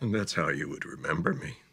And that's how you would remember me.